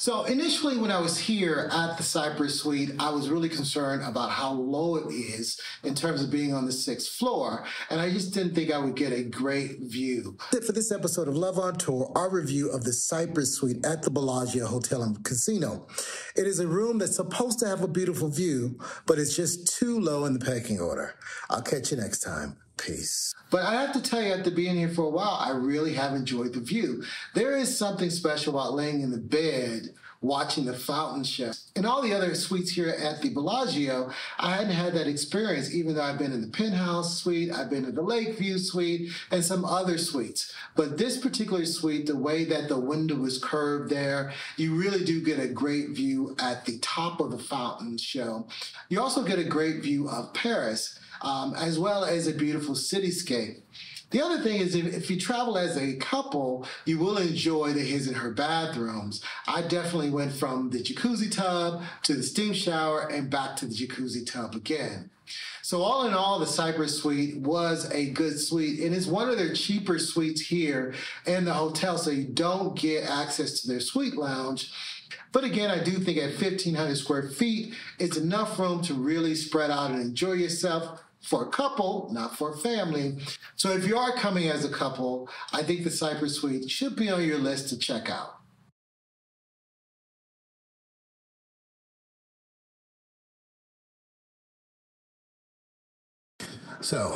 So initially when I was here at the Cypress Suite, I was really concerned about how low it is in terms of being on the 6th floor, and I just didn't think I would get a great view. That's it for this episode of Love on Tour, our review of the Cypress Suite at the Bellagio Hotel and Casino. It is a room that's supposed to have a beautiful view, but it's just too low in the pecking order. I'll catch you next time. Peace. But I have to tell you, after being here for a while, I really have enjoyed the view. There is something special about laying in the bed, watching the fountain show. In all the other suites here at the Bellagio, I hadn't had that experience, even though I've been in the Penthouse suite, I've been in the Lakeview suite, and some other suites. But this particular suite, the way that the window was curved there, you really do get a great view at the top of the fountain show. You also get a great view of Paris, as well as a beautiful cityscape. The other thing is, if you travel as a couple, you will enjoy the his and her bathrooms. I definitely went from the jacuzzi tub to the steam shower and back to the jacuzzi tub again. So all in all, the Cypress Suite was a good suite, and it's one of their cheaper suites here in the hotel, so you don't get access to their suite lounge. But again, I do think at 1,500 square feet, it's enough room to really spread out and enjoy yourself for a couple, not for a family. So if you are coming as a couple, I think the Cypress Suite should be on your list to check out. So,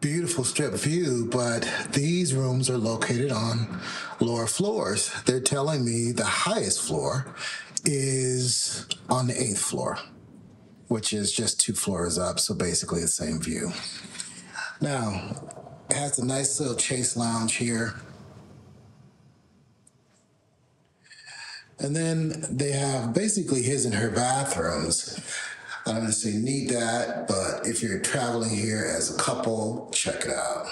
beautiful strip view, but these rooms are located on lower floors. They're telling me the highest floor is on the 8th floor, which is just 2 floors up, so basically the same view. Now, it has a nice little chaise lounge here. And then they have basically his and her bathrooms. I don't necessarily need that, but if you're traveling here as a couple, check it out.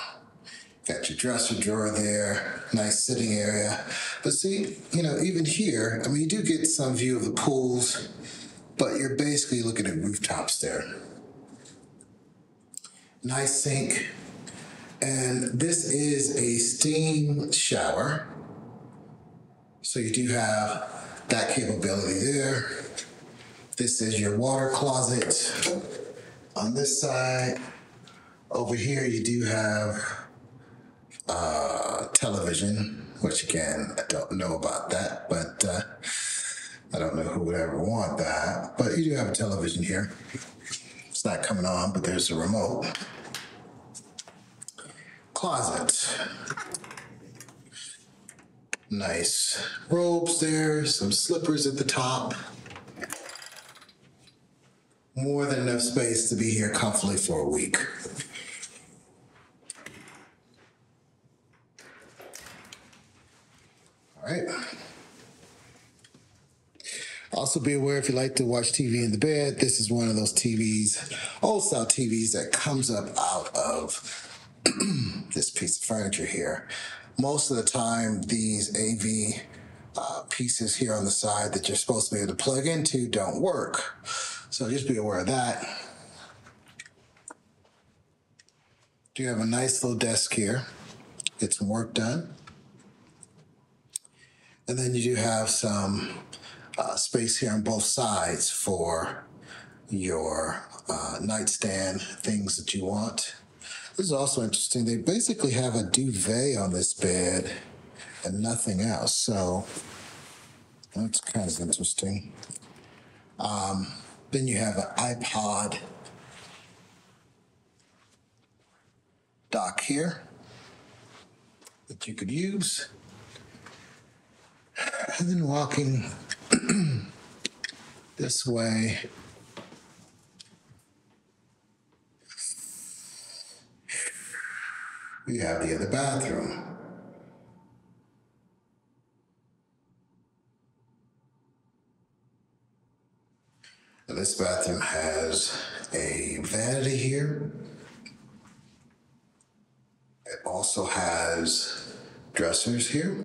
Got your dresser drawer there, nice sitting area. But see, you know, even here, I mean, you do get some view of the pools, but you're basically looking at rooftops there. Nice sink. And this is a steam shower. So you do have that capability there. This is your water closet on this side. Over here, you do have television, which again, I don't know about that, but I don't know who would ever want that, but you do have a television here. It's not coming on, but there's a remote. Closet. Nice robes there, some slippers at the top. More than enough space to be here comfortably for a week. All right. Also be aware if you like to watch TV in the bed, this is one of those TVs, old style TVs that comes up out of this piece of furniture here. Most of the time, these AV pieces here on the side that you're supposed to be able to plug into don't work. So just be aware of that. Do you have a nice little desk here? Get some work done. And then you do have some space here on both sides for your nightstand, things that you want. This is also interesting. They basically have a duvet on this bed and nothing else. So that's kind of interesting. Then you have an iPod dock here that you could use. And then walking this way, we have the other bathroom. Now this bathroom has a vanity here. It also has dressers here.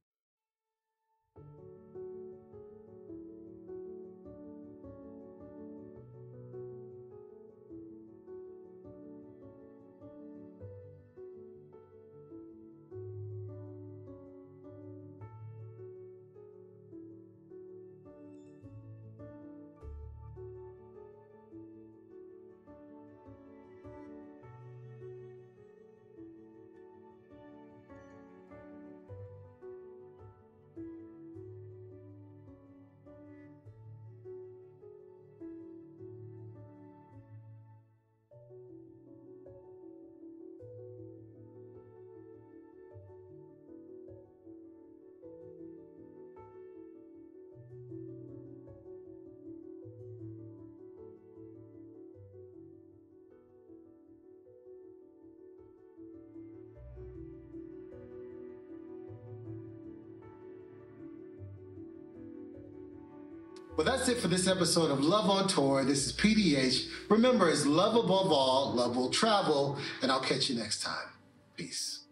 Well, that's it for this episode of Love on Tour. This is PDH. Remember, it's love above all, love will travel, and I'll catch you next time. Peace.